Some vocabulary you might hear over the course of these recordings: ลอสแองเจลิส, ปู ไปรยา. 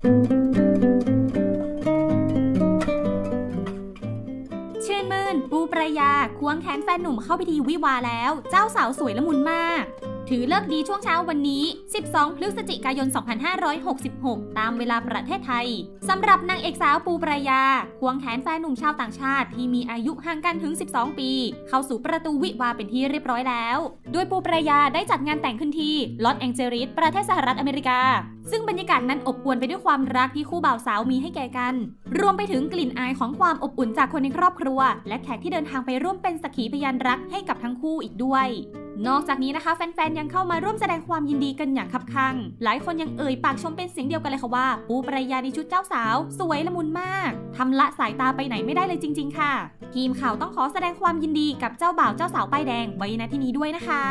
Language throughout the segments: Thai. ชื่นมื่นปูประยาควงแขนแฟนหนุ่มเข้าพิธีวิวาห์แล้วเจ้าสาวสวยละมุนมากถือเลิกดีช่วงเช้าวันนี้12พฤศจิกายน2566ตามเวลาประเทศไทยสำหรับนางเอกสาวปูประยาควงแขนแฟนหนุ่มชาวต่างชาติที่มีอายุห่างกันถึง12ปีเข้าสู่ประตูวิวาเป็นที่เรียบร้อยแล้วโดยปูประยาได้จัดงานแต่งขึ้นที่ลอสแองเจลิสประเทศสหรัฐอเมริกาซึ่งบรรยากาศนั้นอบอวลไปด้วยความรักที่คู่บ่าวสาวมีให้แก่กันรวมไปถึงกลิ่นอายของความอบอุ่นจากคนในครอบครัวและแขกที่เดินทางไปร่วมเป็นสักขีพยานรักให้กับทั้งคู่อีกด้วยนอกจากนี้นะคะแฟนๆยังเข้ามาร่วมแสดงความยินดีกันอย่างคับคั่งหลายคนยังเอ่ยปากชมเป็นเสียงเดียวกันเลยค่ะว่าปูประยาในชุดเจ้าสาวสวยละมุนมากทำละสายตาไปไหนไม่ได้เลยจริงๆค่ะทีมข่าวต้องขอแสดงความยินดีกับเจ้าบ่าวเจ้าสาวป้ายแดงไว้ณที่นี้ด้วยนะคะ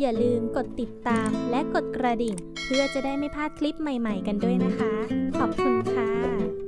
อย่าลืมกดติดตามและกดกระดิ่งเพื่อจะได้ไม่พลาดคลิปใหม่ๆกันด้วยนะคะขอบคุณค่ะ